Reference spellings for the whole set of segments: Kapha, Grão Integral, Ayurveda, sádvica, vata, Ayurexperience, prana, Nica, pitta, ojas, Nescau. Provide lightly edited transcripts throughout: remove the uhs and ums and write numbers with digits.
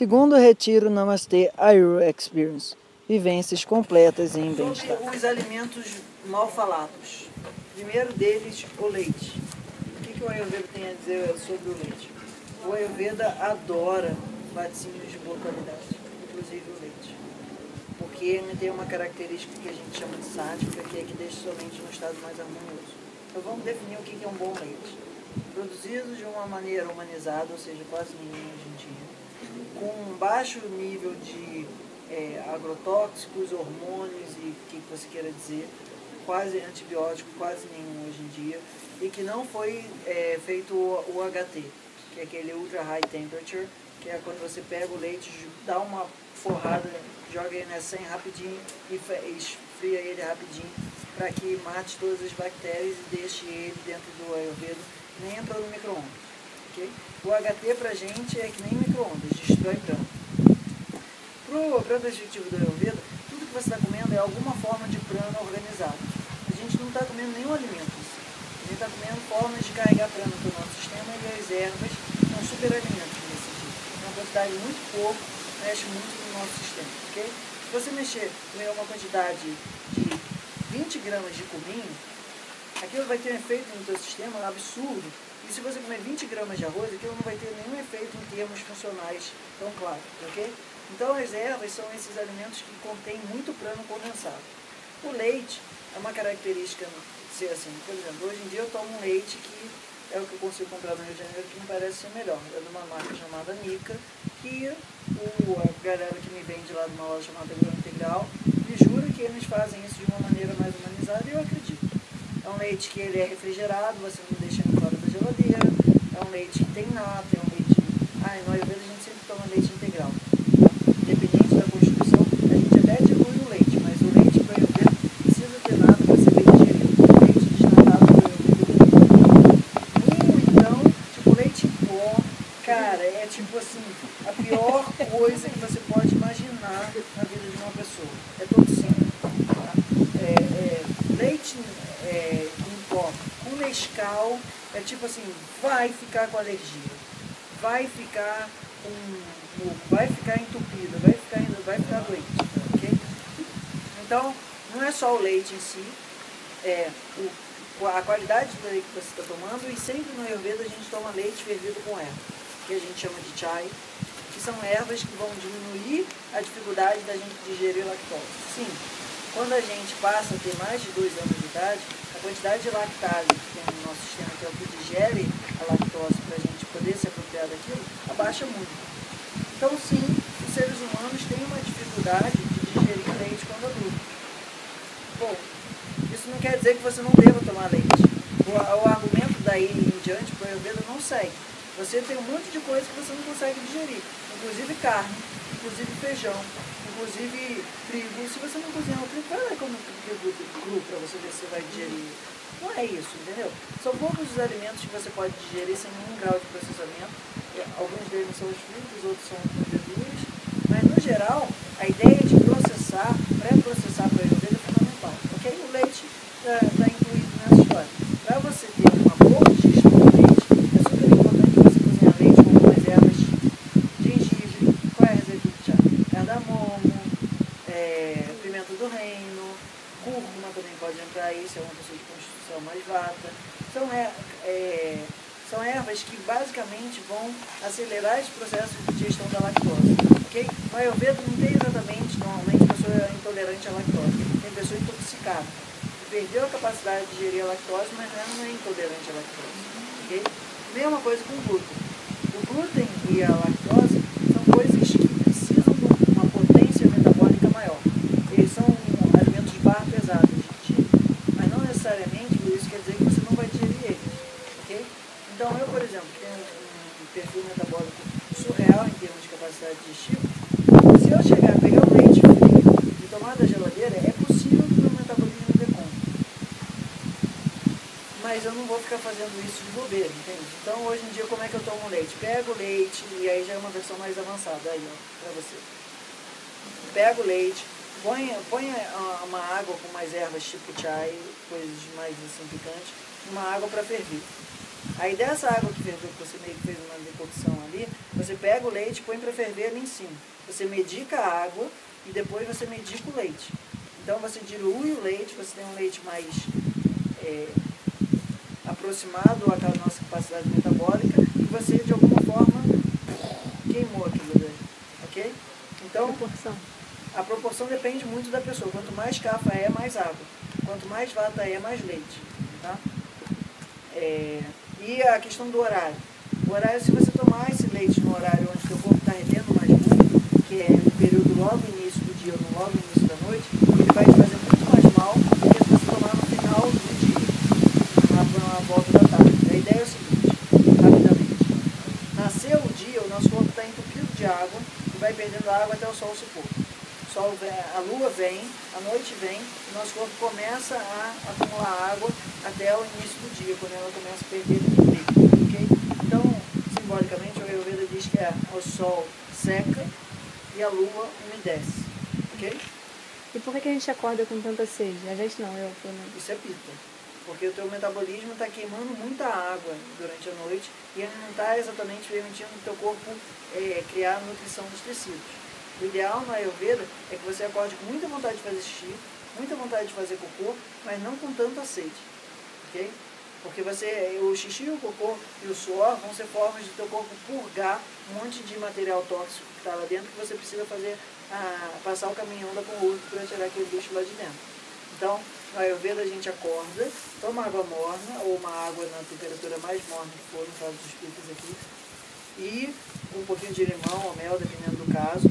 Segundo Retiro Namastê Ayur Experience, vivências completas em bem-estar. Sobre os alimentos mal falados. Primeiro deles, o leite. O que o Ayurveda tem a dizer sobre o leite? O Ayurveda adora laticínios de boa qualidade, inclusive o leite. Porque ele tem uma característica que a gente chama de sádvica, que é que deixa sua mente num estado mais harmonioso. Então vamos definir o que é um bom leite. Produzido de uma maneira humanizada, ou seja, quase nenhum hoje em dia, com um baixo nível de agrotóxicos, hormônios e o que você queira dizer, quase antibiótico, quase nenhum hoje em dia, e que não foi feito o HT, que é aquele ultra high temperature, que é quando você pega o leite, dá uma forrada, joga ele na senha rapidinho e esfria ele rapidinho para que mate todas as bactérias e deixe ele dentro do Ayurveda, nem entra no micro-ondas. Okay? O HT pra gente é que nem micro-ondas, destrói branco. Para o objetivo do Ayurveda, tudo que você está comendo é alguma forma de prana organizada. A gente não está comendo nenhum alimento. A gente está comendo formas de carregar prana para o nosso sistema e as ervas são super alimentos nesse tipo. É uma quantidade muito pouco, mexe muito no nosso sistema. Okay? Se você mexer com uma quantidade de 20 gramas de cominho, aquilo vai ter um efeito no seu sistema absurdo. E se você comer 20 gramas de arroz, aquilo não vai ter nenhum efeito em termos funcionais tão claro, ok? Então as ervas são esses alimentos que contêm muito prana condensado. O leite é uma característica, ser assim, por exemplo, hoje em dia eu tomo um leite que é o que eu consigo comprar no Rio de Janeiro, que me parece ser melhor. É de uma marca chamada Nica, que a galera que me vende lá de uma loja chamada Grão Integral, me jura que eles fazem isso de uma maneira mais humanizada e eu acredito. É um leite que ele é refrigerado, você não deixa ele fora da geladeira, é um leite que tem nata, é um leite... No Ayurveda a gente sempre toma leite integral. Independente da constituição, a gente até dilui o leite, mas o leite para o Ayurveda precisa ter nata para ser bem digerido. O leite desnatado para o Ayurveda. Então, tipo, leite em pó, cara, é tipo assim, a pior coisa que você pode imaginar na vida de uma pessoa. É toxina, tá? Leite... com Nescau, é tipo assim, vai ficar com alergia, vai ficar com muco, vai ficar entupido, vai ficar doente, ok? Então, não é só o leite em si, é a qualidade do leite que você está tomando, e sempre no Ayurveda a gente toma leite fervido com erva, que a gente chama de chai, que são ervas que vão diminuir a dificuldade da gente digerir lactose. Sim, quando a gente passa a ter mais de 2 anos de idade, a quantidade de lactase que tem no nosso sistema, que é o que digere a lactose para a gente poder se apropriar daquilo, abaixa muito. Então sim, os seres humanos têm uma dificuldade de digerir leite quando adulto. Bom, isso não quer dizer que você não deva tomar leite. O argumento daí em diante para o Ayurveda não segue. Você tem um monte de coisa que você não consegue digerir, inclusive carne, inclusive feijão, inclusive trigo. Se você não cozinhar o trigo, vai lá como trigo cru para você ver se você vai digerir. Não é isso, entendeu? São poucos os alimentos que você pode digerir sem nenhum grau de processamento. Alguns deles são os frutos, outros são os verduras. Mas, no geral, a ideia de processar, pré-processar para a Ayurveda é fundamental. Okay? O leite está incluído nessa história. Para você ter uma boa digestão do leite, é super importante que você cozinhar leite com algumas ervas, gengibre, qual é a receita de chá? Cardamomo, pimenta do reino, cúrcuma também pode entrar aí, se é uma pessoa de constituição mais vata. São ervas que basicamente vão acelerar esse processo de digestão da lactose. Okay? O Ayurveda não tem exatamente, normalmente, pessoa intolerante à lactose. Tem pessoa intoxicada, que perdeu a capacidade de digerir a lactose, mas não é intolerante à lactose. Okay? Mesma coisa com o glúten. O glúten e a lactose são coisas que precisam de uma potência metabólica maior. Eles são alimentos barra pesada, gente. Mas não necessariamente isso quer dizer que você não vai digerir eles. Okay? Então eu, por exemplo, que tenho um perfil metabólico surreal em termos de capacidade digestiva, se eu chegar a pegar um leite frio e tomar da geladeira, é possível que o meu metabolismo dê conta. Mas eu não vou ficar fazendo isso de bobeira, entende? Então hoje em dia como é que eu tomo leite? Pego o leite, e aí já é uma versão mais avançada aí, ó, pra você. Pego o leite, põe uma água com mais ervas tipo chai, coisas mais assim picantes, uma água para ferver. Aí dessa água que ferveu, que você meio que fez uma decocção ali, você pega o leite e põe para ferver ali em cima. Você medica a água e depois você medica o leite. Então você dilui o leite, você tem um leite mais aproximado àquela nossa capacidade metabólica e você de alguma forma queimou aquilo ali, ok? Então, a proporção depende muito da pessoa. Quanto mais kapha é, mais água. Quanto mais vata é, mais leite. Tá? E a questão do horário. O horário, se você tomar esse leite no horário onde o seu corpo está rendendo mais muito, que é no período logo início do dia ou no logo início da noite, ele vai te fazer muito mais mal do que se você tomar no final do dia, na volta da tarde. A ideia é o seguinte, rapidamente. Nasceu o dia, o nosso corpo está entupido de água e vai perdendo água até o sol se pôr. A lua vem, a noite vem, o nosso corpo começa a acumular água até o início do dia, quando ela começa a perder o brilho, ok? Então, simbolicamente, o Ayurveda diz que o sol seca e a lua umedece, ok? E por que a gente acorda com tanta sede? A gente não, eu pelo menos. Isso é pitta, porque o teu metabolismo está queimando muita água durante a noite e ele não está exatamente permitindo o teu corpo criar a nutrição dos tecidos. O ideal na Ayurveda é que você acorde com muita vontade de fazer xixi, muita vontade de fazer cocô, mas não com tanta sede, ok? Porque o xixi, o cocô e o suor vão ser formas do teu corpo purgar um monte de material tóxico que está lá dentro que você precisa fazer, passar o caminhão da porra para tirar aquele bicho lá de dentro. Então, na Ayurveda a gente acorda, toma água morna ou uma água na temperatura mais morna que for, no caso dos pitas aqui, e um pouquinho de limão ou mel, dependendo do caso.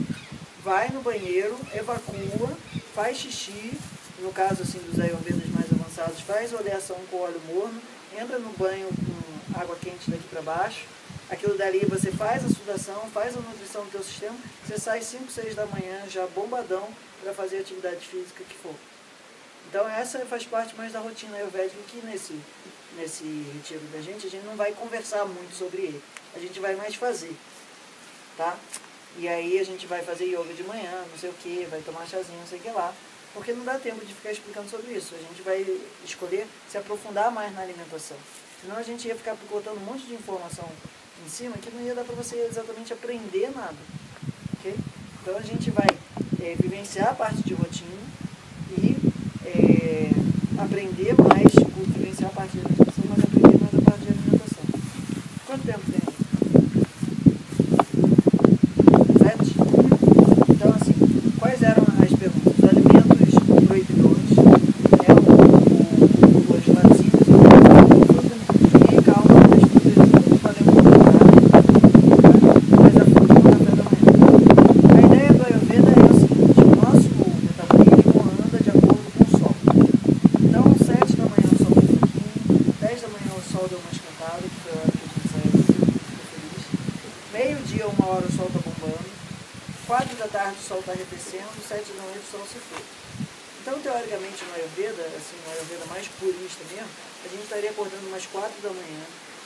Vai no banheiro, evacua, faz xixi, no caso assim dos ayurvedas mais avançados, faz oleação com óleo morno, entra no banho com água quente daqui para baixo, aquilo dali você faz a sudação, faz a nutrição do teu sistema, você sai 5, 6 da manhã já bombadão para fazer atividade física que for. Então essa faz parte mais da rotina ayurvédica que nesse retiro da gente, a gente não vai conversar muito sobre ele, a gente vai mais fazer, tá? E aí a gente vai fazer yoga de manhã, não sei o que, vai tomar chazinho, não sei o que lá, porque não dá tempo de ficar explicando sobre isso. A gente vai escolher se aprofundar mais na alimentação. Senão a gente ia ficar picotando um monte de informação em cima que não ia dar para você exatamente aprender nada. Okay? Então a gente vai vivenciar a parte de rotina e aprender mais, tipo, vivenciar a parte de alimentação, mas aprender mais a parte de alimentação. Quanto tempo tem? O sol está arrefecendo, 7 da noite o sol se foi. Então, teoricamente, no Ayurveda, assim, no Ayurveda mais purista mesmo, a gente estaria acordando umas 4 da manhã,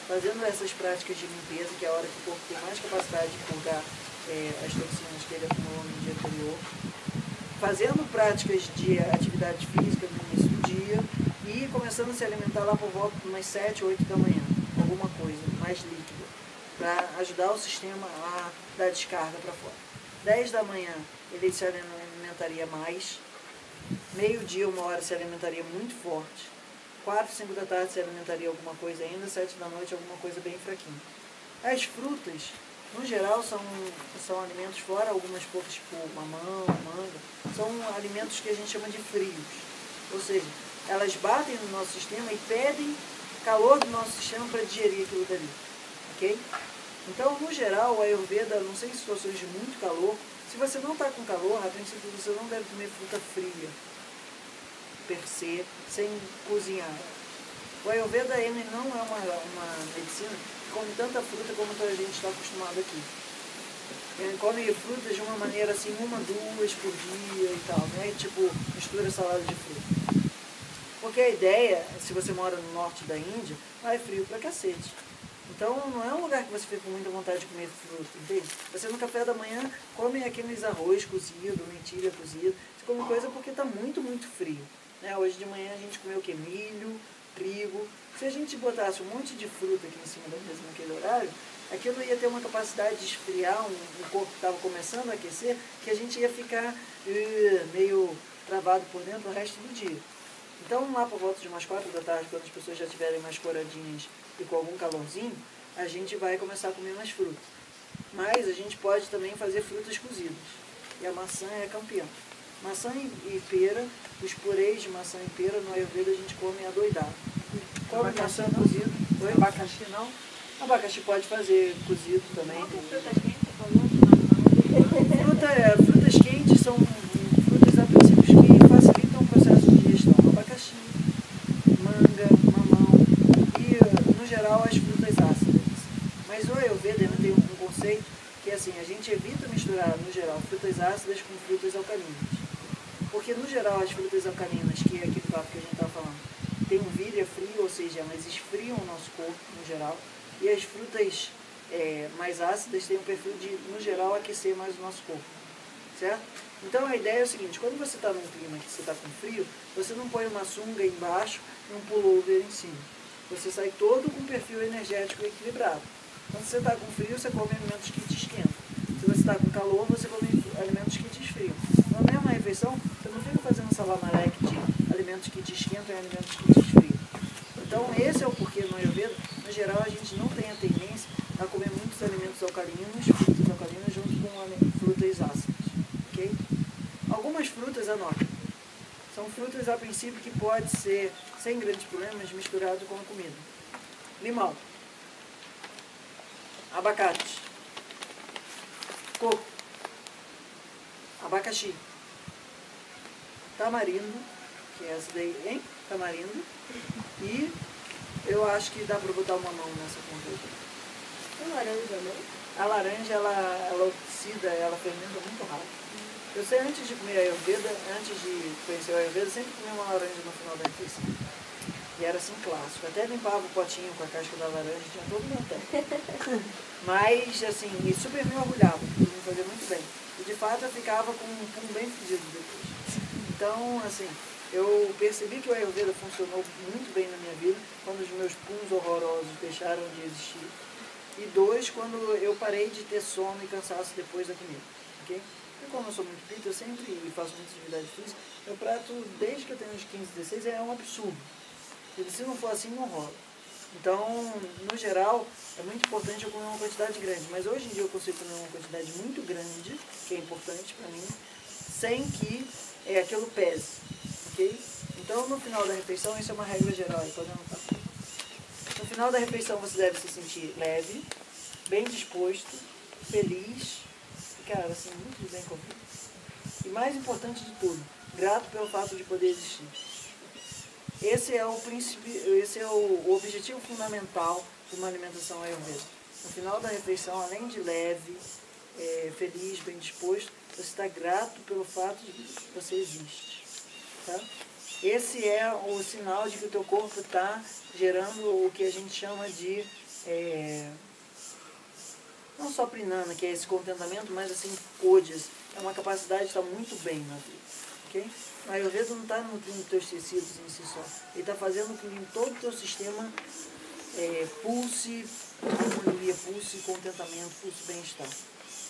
fazendo essas práticas de limpeza, que é a hora que o corpo tem mais capacidade de purgar as toxinas que ele acumulou no dia anterior, fazendo práticas de atividade física no início do dia e começando a se alimentar lá por volta de umas 7, 8 da manhã, alguma coisa mais líquida, para ajudar o sistema a dar descarga para fora. 10 da manhã ele se alimentaria mais, meio-dia, 1 hora se alimentaria muito forte, 4, 5 da tarde se alimentaria alguma coisa ainda, 7 da noite alguma coisa bem fraquinha. As frutas, no geral, são alimentos, fora algumas poucas, tipo mamão, manga, são alimentos que a gente chama de frios, ou seja, elas batem no nosso sistema e pedem calor do nosso sistema para digerir aquilo dali, ok? Então, no geral, o Ayurveda, não sei em situações de muito calor, se você não está com calor, a princípio você não deve comer fruta fria, per se, sem cozinhar. O Ayurveda, ele não é uma medicina que come tanta fruta como a gente está acostumado aqui. Ele come frutas de uma maneira assim, 1, 2 por dia e tal, né? Tipo, mistura salada de fruta. Porque a ideia, se você mora no norte da Índia, lá é frio pra cacete. Então, não é um lugar que você fica com muita vontade de comer fruta, entende? Você no café da manhã come aqueles arroz cozido, lentilha cozida, você come coisa porque está muito, muito frio. Né? Hoje de manhã a gente comeu o quê? Milho, trigo, Se a gente botasse um monte de fruta aqui em cima da mesa naquele horário, aquilo ia ter uma capacidade de esfriar, o corpo estava começando a aquecer, que a gente ia ficar meio travado por dentro o resto do dia. Então, lá por volta de umas 4 da tarde, quando as pessoas já estiverem mais coradinhas e com algum calorzinho, a gente vai começar a comer mais frutas. Mas a gente pode também fazer frutas cozidas. E a maçã é campeã. Maçã e pera, os purês de maçã e pera no Ayurveda a gente come adoidado. Come maçã cozida. Abacaxi não? Abacaxi pode fazer cozido também. Não, frutas quentes, falou? Frutas quentes são frutas a princípio que facilitam o processo de digestão. Abacaxi, manga, mamão e, no geral, as frutas ácidas. Mas o Ayurveda ainda tem um conceito que é assim, a gente evita misturar, no geral, frutas ácidas com frutas alcalinas. Porque, no geral, as frutas alcalinas, que é aquele papo que a gente está falando, tem um víria frio, ou seja, elas esfriam o nosso corpo, no geral. E as frutas mais ácidas têm um perfil de, no geral, aquecer mais o nosso corpo, certo? Então a ideia é o seguinte, quando você está num clima que você está com frio, você não põe uma sunga embaixo e um pullover em cima. Você sai todo com um perfil energético equilibrado. Então se você está com frio, você come alimentos que te esquentam. Se você está com calor, você come alimentos que te esfriam. Na mesma refeição, você não fica fazendo salamarec de alimentos que te esquentam e alimentos que te esfriam. Então esse é o porquê no Ayurveda. No geral, a gente não tem a tendência a comer muitos alimentos alcalinos, frutas alcalinas junto com frutas ácidas, ok? Algumas frutas, anotem. São frutas, a princípio, que pode ser, sem grandes problemas, misturado com a comida. Limão. Abacate. Coco. Abacaxi. Tamarindo, que é essa daí, hein? Tamarindo. E... eu acho que dá para botar uma mão nessa conta. A laranja, né? A laranja, ela oxida, ela fermenta muito rápido. Eu sei, antes de comer a Ayurveda, antes de conhecer a Ayurveda, sempre comia uma laranja no final da refeição. E era assim, clássico. Até limpava o potinho com a casca da laranja, tinha todo o meu tempo. Mas, assim, me super me orgulhava, porque me fazia muito bem. E, de fato, eu ficava com um pum bem fedido depois. Então, assim... eu percebi que o Ayurveda funcionou muito bem na minha vida, quando os meus puns horrorosos deixaram de existir. E 2, quando eu parei de ter sono e cansaço depois da comida. Okay? E como eu sou muito pitta, eu sempre faço muita atividade física, meu prato, desde que eu tenho uns 15, 16, é um absurdo. E se não for assim, não rola. Então, no geral, é muito importante eu comer uma quantidade grande. Mas hoje em dia eu consigo comer uma quantidade muito grande, que é importante para mim, sem que aquilo pese. Okay? Então, no final da refeição, isso é uma regra geral, no final da refeição você deve se sentir leve, bem disposto, feliz, e, cara, assim, muito bem com a vida. E mais importante de tudo, grato pelo fato de poder existir. Esse é o princípio, esse é o objetivo fundamental de uma alimentação ayurvédica. No final da refeição, além de leve, feliz, bem disposto, você está grato pelo fato de que você existe. Tá? Esse é o sinal de que o teu corpo está gerando o que a gente chama de, não só prinana, que é esse contentamento, mas assim, ojas, é uma capacidade de estar muito bem na vida, ok? O Ayurveda não está nutrindo os teus tecidos em si só, ele está fazendo com que todo o teu sistema pulse, harmonia, pulse, contentamento, pulse, bem-estar.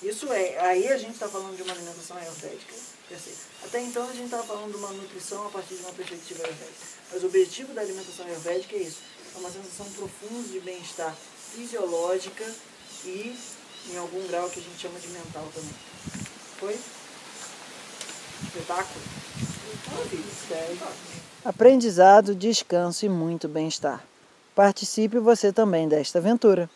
Isso é, aí a gente está falando de uma alimentação ayurvédica, perfeito. Até então a gente estava falando de uma nutrição a partir de uma perspectiva ayurvédica. Mas o objetivo da alimentação ayurvédica é isso, é uma sensação profunda de bem-estar fisiológica e em algum grau que a gente chama de mental também. Foi? Espetáculo? Maravilha. Aprendizado, descanso e muito bem-estar. Participe você também desta aventura.